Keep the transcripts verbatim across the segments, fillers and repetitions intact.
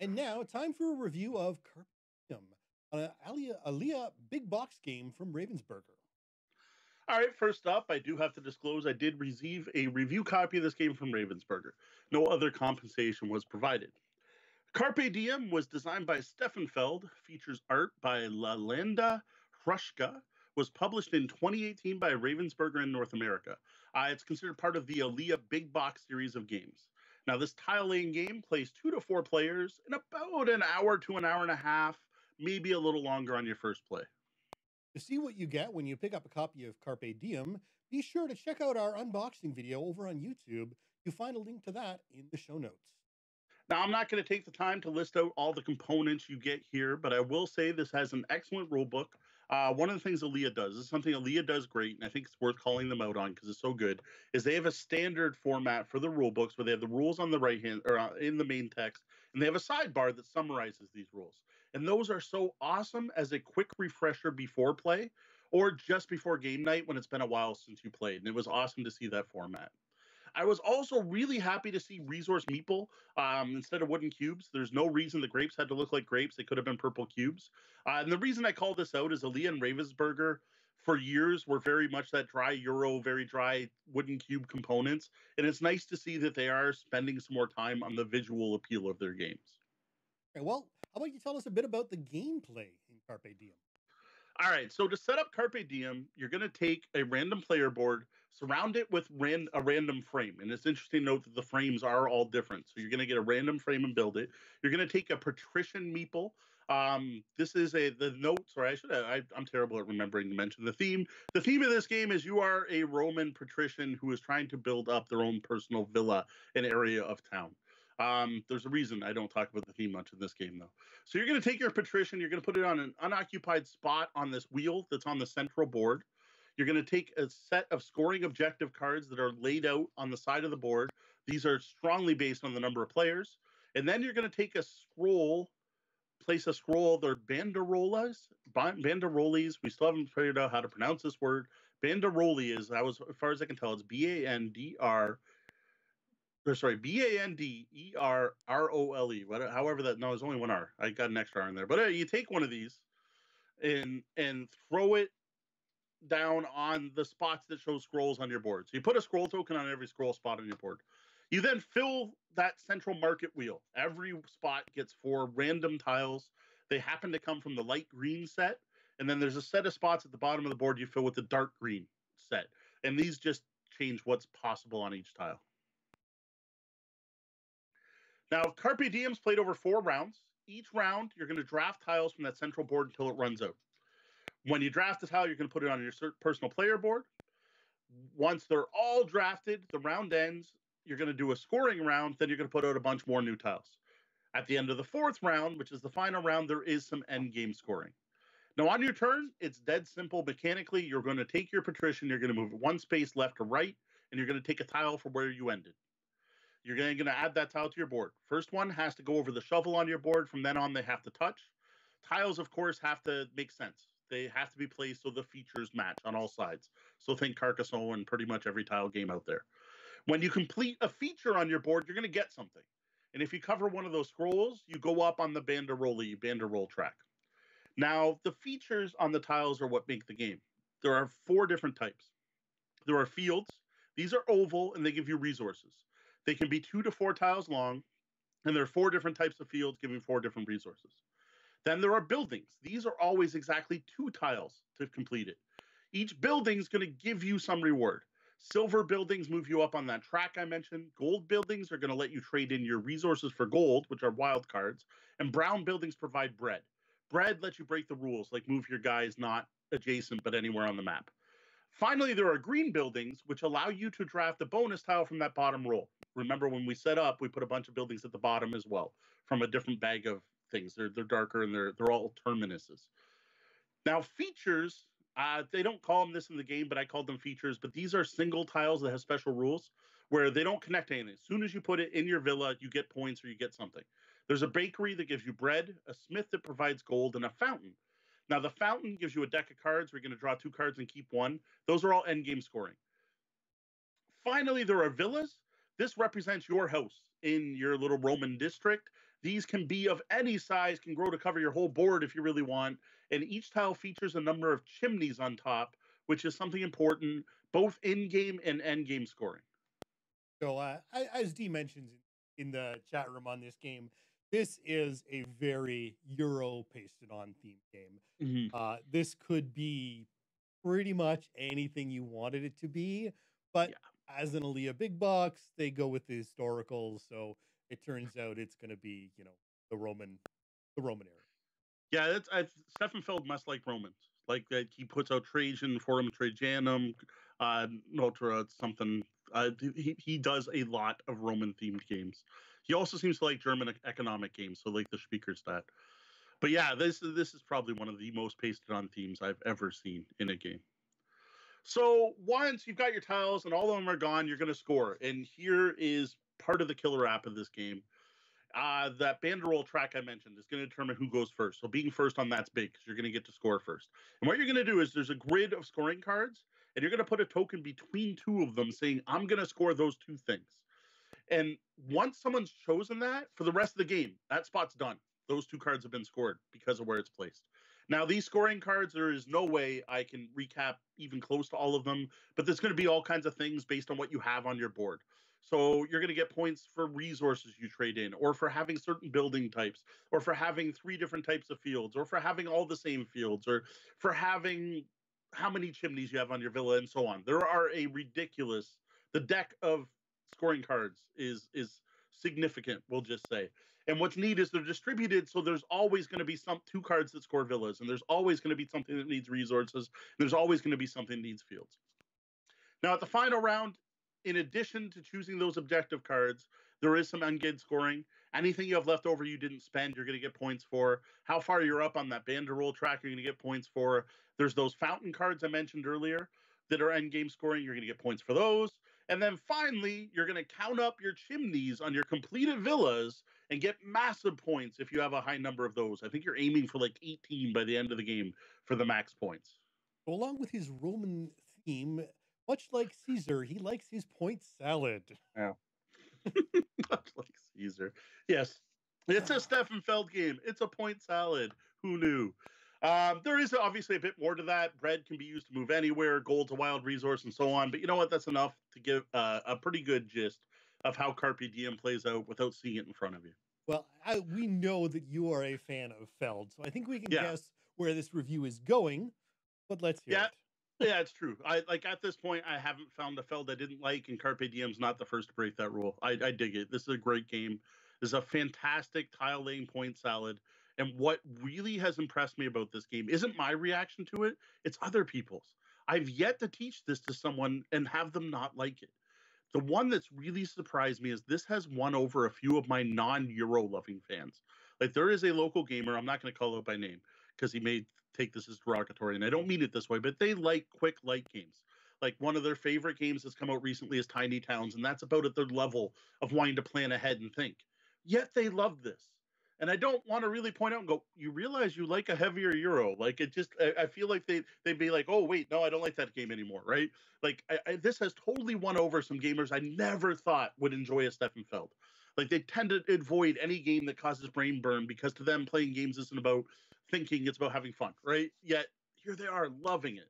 And now, time for a review of Carpe Diem, an Alea, Alea Big Box game from Ravensburger. All right, first up, I do have to disclose I did receive a review copy of this game from Ravensburger. No other compensation was provided. Carpe Diem was designed by Stefan Feld, features art by Lalanda Hruschka, was published in twenty eighteen by Ravensburger in North America. Uh, it's considered part of the Alea Big Box series of games. Now, this tile laying game plays two to four players in about an hour to an hour and a half, maybe a little longer on your first play. To see what you get when you pick up a copy of Carpe Diem, be sure to check out our unboxing video over on YouTube. You'll find a link to that in the show notes. Now, I'm not going to take the time to list out all the components you get here, but I will say this has an excellent rule book. Uh, one of the things Alea does, this is something Alea does great, and I think it's worth calling them out on because it's so good, is they have a standard format for the rule books where they have the rules on the right hand or in the main text, and they have a sidebar that summarizes these rules. And those are so awesome as a quick refresher before play or just before game night when it's been a while since you played. And it was awesome to see that format. I was also really happy to see resource meeple um, instead of wooden cubes. There's no reason the grapes had to look like grapes. They could have been purple cubes. Uh, and the reason I call this out is Alea and Ravensburger for years were very much that dry Euro, very dry wooden cube components. And it's nice to see that they are spending some more time on the visual appeal of their games. Okay, well, how about you tell us a bit about the gameplay in Carpe Diem? All right, so to set up Carpe Diem, you're going to take a random player board, surround it with ran a random frame. And it's interesting to note that the frames are all different. So you're going to get a random frame and build it. You're going to take a patrician meeple. Um, this is a the note, sorry, I should have, I, I'm terrible at remembering to mention the theme. The theme of this game is you are a Roman patrician who is trying to build up their own personal villa, an area of town. Um, there's a reason I don't talk about the theme much in this game, though. So you're going to take your patrician, you're going to put it on an unoccupied spot on this wheel that's on the central board. You're going to take a set of scoring objective cards that are laid out on the side of the board. These are strongly based on the number of players. And then you're going to take a scroll, place a scroll. They're banderoles, banderoles. We still haven't figured out how to pronounce this word. Banderole is, I was, as far as I can tell, it's B A N D R. Or sorry, B A N D E R R O L E, however that, no, there's only one R. I got an extra R in there. But uh, you take one of these and and throw it down on the spots that show scrolls on your board. So you put a scroll token on every scroll spot on your board. You then fill that central market wheel. Every spot gets four random tiles. They happen to come from the light green set. And then there's a set of spots at the bottom of the board you fill with the dark green set. And these just change what's possible on each tile. Now, Carpe Diem's played over four rounds. Each round, you're going to draft tiles from that central board until it runs out. When you draft the tile, you're going to put it on your personal player board. Once they're all drafted, the round ends, you're going to do a scoring round, then you're going to put out a bunch more new tiles. At the end of the fourth round, which is the final round, there is some end game scoring. Now, on your turn, it's dead simple mechanically. You're going to take your patrician, you're going to move it one space left to right, and you're going to take a tile from where you ended. You're going to add that tile to your board. First one has to go over the shovel on your board. From then on, they have to touch. Tiles, of course, have to make sense. They have to be placed so the features match on all sides. So think Carcassonne and pretty much every tile game out there. When you complete a feature on your board, you're going to get something. And if you cover one of those scrolls, you go up on the banderole, banderole track. Now, the features on the tiles are what make the game. There are four different types. There are fields. These are oval, and they give you resources. They can be two to four tiles long, and there are four different types of fields giving four different resources. Then there are buildings. These are always exactly two tiles to complete it. Each building is going to give you some reward. Silver buildings move you up on that track I mentioned. Gold buildings are going to let you trade in your resources for gold, which are wild cards. And brown buildings provide bread. Bread lets you break the rules, like move your guys not adjacent but anywhere on the map. Finally, there are green buildings, which allow you to draft a bonus tile from that bottom roll. Remember, when we set up, we put a bunch of buildings at the bottom as well from a different bag of things. They're, they're darker, and they're, they're all terminuses. Now, features, uh, they don't call them this in the game, but I called them features. But these are single tiles that have special rules where they don't connect to anything. As soon as you put it in your villa, you get points or you get something. There's a bakery that gives you bread, a smith that provides gold, and a fountain. Now, the fountain gives you a deck of cards. We're going to draw two cards and keep one. Those are all endgame scoring. Finally, there are villas. This represents your house in your little Roman district. These can be of any size, can grow to cover your whole board if you really want. And each tile features a number of chimneys on top, which is something important, both in-game and end-game scoring. So uh, as D mentions in the chat room on this game, this is a very Euro pasted on theme game. Mm-hmm. uh, this could be pretty much anything you wanted it to be, but yeah. as an Alea Big Box, they go with the historical, so it turns out it's going to be, you know, the Roman, the Roman era. Yeah, that's I've, Stefan Feld must like Romans, like that he puts out Trajan, Forum Trajanum, uh, Notra something. Uh, he he does a lot of Roman themed games. He also seems to like German economic games, so like the Spiekerstat. But yeah, this this is probably one of the most pasted on themes I've ever seen in a game. So once you've got your tiles and all of them are gone, you're going to score. And here is part of the killer app of this game. Uh, that banderole track I mentioned is going to determine who goes first. So being first on that's big because you're going to get to score first. And what you're going to do is there's a grid of scoring cards, and you're going to put a token between two of them saying, I'm going to score those two things. And once someone's chosen that, for the rest of the game, that spot's done. Those two cards have been scored because of where it's placed. Now, these scoring cards, there is no way I can recap even close to all of them, but there's going to be all kinds of things based on what you have on your board. So you're going to get points for resources you trade in, or for having certain building types, or for having three different types of fields, or for having all the same fields, or for having how many chimneys you have on your villa, and so on. There are a ridiculous, the deck of scoring cards is is significant, we'll just say. And what's neat is they're distributed, so there's always going to be some two cards that score villas, and there's always going to be something that needs resources, and there's always going to be something that needs fields. Now, at the final round, in addition to choosing those objective cards, there is some ungated scoring. Anything you have left over you didn't spend, you're going to get points for. How far you're up on that banderole track, you're going to get points for. There's those fountain cards I mentioned earlier that are end game scoring. You're going to get points for those. And then finally, you're going to count up your chimneys on your completed villas and get massive points if you have a high number of those. I think you're aiming for like eighteen by the end of the game for the max points. Well, along with his Roman theme, much like Caesar, he likes his point salad. Yeah. Much like Caesar. Yes. It's a Stefan Feld game. It's a point salad. Who knew? Um, there is obviously a bit more to that. Bread can be used to move anywhere, gold's a wild resource, and so on. But you know what? That's enough to give uh, a pretty good gist of how Carpe Diem plays out without seeing it in front of you. Well, I, we know that you are a fan of Feld, so I think we can yeah. guess where this review is going, but let's hear yeah. it. Yeah, it's true. I like at this point, I haven't found a Feld I didn't like, and Carpe Diem's not the first to break that rule. I, I dig it. This is a great game. This is a fantastic tile laying point salad. And what really has impressed me about this game isn't my reaction to it, it's other people's. I've yet to teach this to someone and have them not like it. The one that's really surprised me is this has won over a few of my non-Euro loving fans. Like there is a local gamer, I'm not going to call out by name, because he may take this as derogatory, and I don't mean it this way, but they like quick light games. Like one of their favorite games that's come out recently is Tiny Towns, and that's about at their level of wanting to plan ahead and think. Yet they love this. And I don't want to really point out and go, you realize you like a heavier Euro. Like it just, I, I feel like they, they'd be like, oh, wait, no, I don't like that game anymore, right? Like I, I, this has totally won over some gamers I never thought would enjoy a Stefan Feld. Like they tend to avoid any game that causes brain burn because to them playing games isn't about thinking, it's about having fun, right? Yet here they are loving it.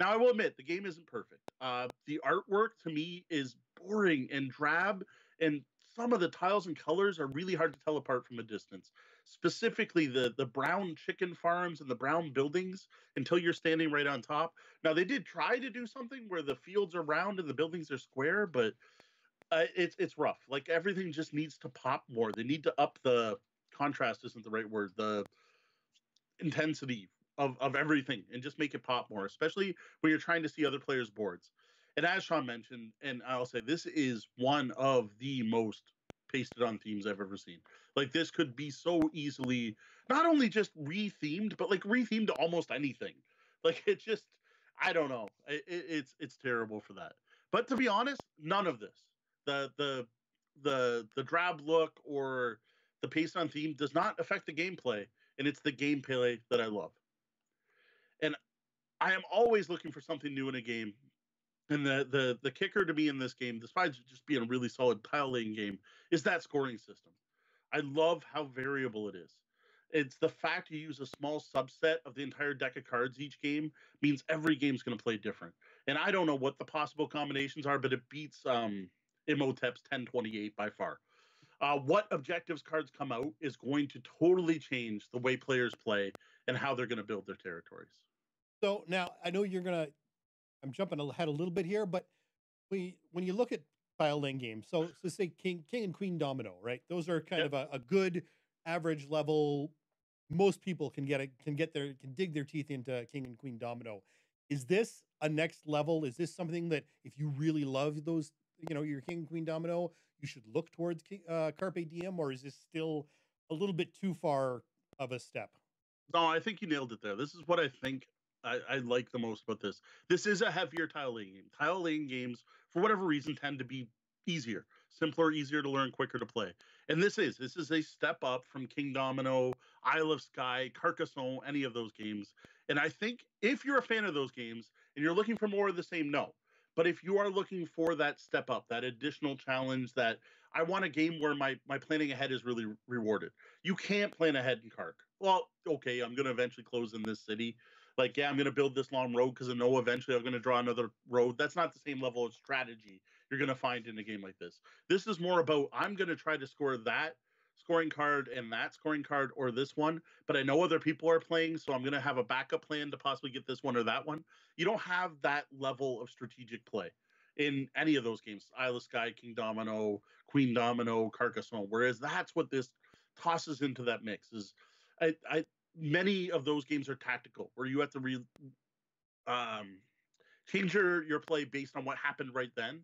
Now I will admit the game isn't perfect. Uh, the artwork to me is boring and drab, and some of the tiles and colors are really hard to tell apart from a distance. Specifically the the brown chicken farms and the brown buildings until you're standing right on top. Now they did try to do something where the fields are round and the buildings are square, but uh, it's it's rough. Like everything just needs to pop more. They need to up the contrast isn't the right word. The intensity of, of everything and just make it pop more, especially when you're trying to see other players' boards. And as Sean mentioned, and I'll say this is one of the most pasted on themes I've ever seen. Like this could be so easily not only just re-themed, but like re-themed to almost anything. Like it just, I don't know. It, it, it's it's terrible for that. But to be honest, none of this, the the the the drab look or the paste on theme does not affect the gameplay. And it's the gameplay that I love. And I am always looking for something new in a game. And the the the kicker to me in this game, despite just being a really solid tile laying game, is that scoring system. I love how variable it is. It's the fact you use a small subset of the entire deck of cards each game means every game's going to play different. And I don't know what the possible combinations are, but it beats um, Imhotep's ten twenty-eight by far. Uh, what objectives cards come out is going to totally change the way players play and how they're going to build their territories. So now I know you're going to, I'm jumping ahead a little bit here, but we, when you look at tile-laying games, so let's say King, King and Queen Domino, right? Those are kind yep. of a, a good average level. Most people can get a, can get their, can dig their teeth into King and Queen Domino. Is this a next level? Is this something that if you really love those, you know, your King and Queen Domino, you should look towards uh, Carpe Diem, or is this still a little bit too far of a step? No, I think you nailed it there. This is what I think I, I like the most about this. This is a heavier tile laying game. Tile laying games, for whatever reason, tend to be easier, simpler, easier to learn, quicker to play. And this is, this is a step up from King Domino, Isle of Sky, Carcassonne, any of those games. And I think if you're a fan of those games and you're looking for more of the same, no. But if you are looking for that step up, that additional challenge, that I want a game where my, my planning ahead is really rewarded. You can't plan ahead in Carc. Well, okay, I'm going to eventually close in this city. Like, yeah, I'm going to build this long road because I know eventually I'm going to draw another road. That's not the same level of strategy you're going to find in a game like this. This is more about I'm going to try to score that scoring card and that scoring card or this one, but I know other people are playing, so I'm going to have a backup plan to possibly get this one or that one. You don't have that level of strategic play in any of those games, Isle of Sky, King Domino, Queen Domino, Carcassonne, whereas that's what this tosses into that mix. Is I, I many of those games are tactical, where you have to re, um, change your, your play based on what happened right then.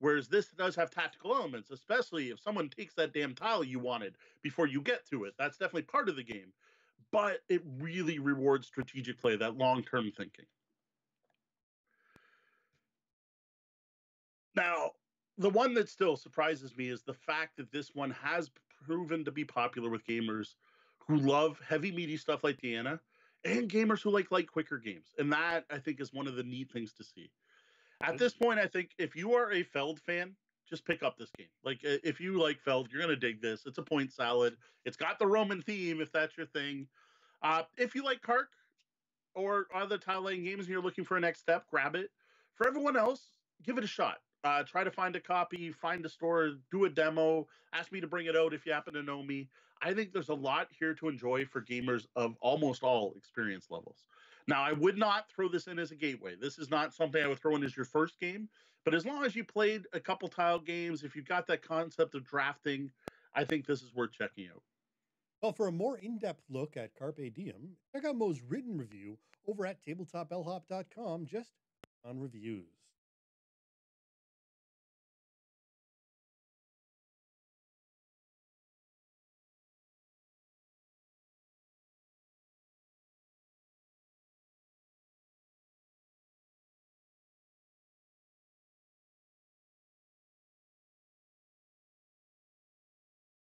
Whereas this does have tactical elements, especially if someone takes that damn tile you wanted before you get to it. That's definitely part of the game. But it really rewards strategic play, that long-term thinking. Now, the one that still surprises me is the fact that this one has proven to be popular with gamers who love heavy, meaty stuff like Diana and gamers who like light, quicker games. And that, I think, is one of the neat things to see. At this point, I think if you are a Feld fan, just pick up this game. Like, if you like Feld, you're going to dig this. It's a point salad. It's got the Roman theme, if that's your thing. Uh, if you like Carc or other tile-laying games and you're looking for a next step, grab it. For everyone else, give it a shot. Uh, try to find a copy, find a store, do a demo, ask me to bring it out if you happen to know me. I think there's a lot here to enjoy for gamers of almost all experience levels. Now, I would not throw this in as a gateway. This is not something I would throw in as your first game, but as long as you played a couple tile games, if you've got that concept of drafting, I think this is worth checking out. Well, for a more in-depth look at Carpe Diem, check out Mo's written review over at tabletop bellhop dot com, just on reviews.